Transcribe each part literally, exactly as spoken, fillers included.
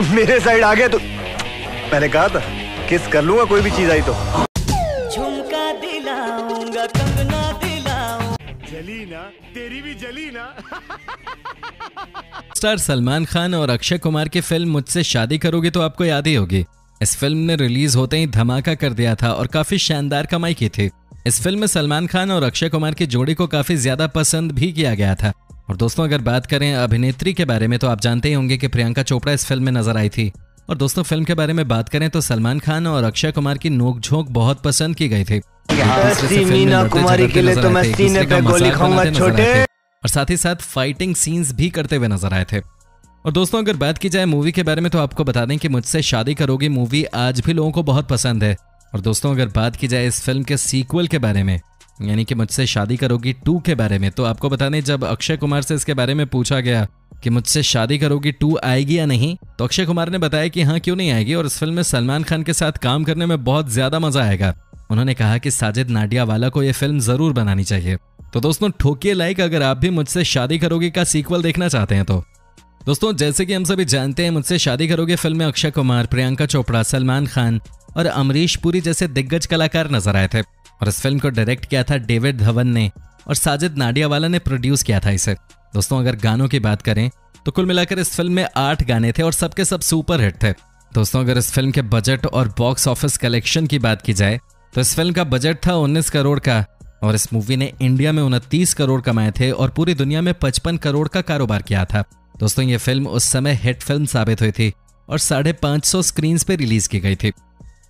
मेरे साइड आ गया तो मैंने कहा था किस कर लूंगा कोई भी चीज आई तो। झुमका दिलाऊंगा कंगना दिलाऊंगा। जली ना तेरी भी जली ना। स्टार सलमान खान और अक्षय कुमार की फिल्म मुझसे शादी करोगी तो आपको याद ही होगी। इस फिल्म ने रिलीज होते ही धमाका कर दिया था और काफी शानदार कमाई की थी। इस फिल्म में सलमान खान और अक्षय कुमार की जोड़ी को काफी ज्यादा पसंद भी किया गया था। और दोस्तों अगर बात करें अभिनेत्री के बारे में तो आप जानते ही होंगे कि प्रियंका चोपड़ा इस फिल्म में नजर आई थी। और दोस्तों फिल्म के बारे में बात करें तो सलमान खान और अक्षय कुमार की नोकझोंक बहुत पसंद की गई थी। और साथ ही साथ फाइटिंग सीन्स भी करते हुए नजर आए थे। और दोस्तों अगर बात की जाए मूवी के बारे में तो आपको बता दें कि मुझसे शादी करोगी मूवी आज भी लोगों को बहुत पसंद है। और दोस्तों अगर बात की जाए इस फिल्म के सीक्वल के बारे में यानी कि मुझसे शादी करोगी टू के बारे में तो आपको बता दें जब अक्षय कुमार से इसके बारे में पूछा गया कि मुझसे शादी करोगी टू आएगी या नहीं तो अक्षय कुमार ने बताया कि हाँ क्यों नहीं आएगी और इस फिल्म में सलमान खान के साथ काम करने में बहुत ज्यादा मजा आएगा। उन्होंने कहा कि साजिद नाडियावाला को यह फिल्म जरूर बनानी चाहिए। तो दोस्तों ठोकिए लाइक अगर आप भी मुझसे शादी करोगी का सीक्वल देखना चाहते हैं तो। दोस्तों जैसे कि हम सभी जानते हैं मुझसे शादी करोगी फिल्म में अक्षय कुमार, प्रियंका चोपड़ा, सलमान खान और अमरीश पुरी जैसे दिग्गज कलाकार नजर आए थे। और इस फिल्म को डायरेक्ट किया था डेविड धवन ने और साजिद नाडियावाला ने प्रोड्यूस किया था इसे। दोस्तों अगर गानों की बात करें तो कुल मिलाकर इस फिल्म में आठ गाने थे और सबके सब सुपरहिट थे। दोस्तों अगर इस फिल्म के बजट और बॉक्स ऑफिस कलेक्शन की बात की जाए तो इस फिल्म का बजट था उन्नीस करोड़ का और इस मूवी ने इंडिया में उनतीस करोड़ कमाए थे और पूरी दुनिया में पचपन करोड़ का कारोबार किया था। दोस्तों ये फिल्म उस समय हिट फिल्म साबित हुई थी और साढ़े पाँच सौ स्क्रीन्स पे रिलीज की गई थी।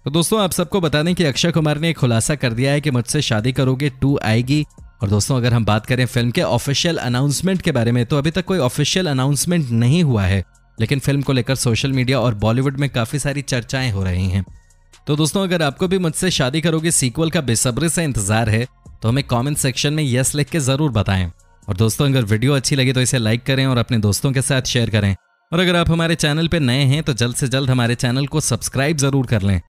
तो दोस्तों आप सबको बता दें कि अक्षय कुमार ने खुलासा कर दिया है कि मुझसे शादी करोगे टू आएगी। और दोस्तों अगर हम बात करें फिल्म के ऑफिशियल अनाउंसमेंट के बारे में तो अभी तक कोई ऑफिशियल अनाउंसमेंट नहीं हुआ है, लेकिन फिल्म को लेकर सोशल मीडिया और बॉलीवुड में काफ़ी सारी चर्चाएं हो रही हैं। तो दोस्तों अगर आपको भी मुझसे शादी करोगे सीक्वल का बेसब्री से इंतजार है तो हमें कॉमेंट सेक्शन में यस लिख के ज़रूर बताएं। और दोस्तों अगर वीडियो अच्छी लगी तो इसे लाइक करें और अपने दोस्तों के साथ शेयर करें। और अगर आप हमारे चैनल पर नए हैं तो जल्द से जल्द हमारे चैनल को सब्सक्राइब जरूर कर लें।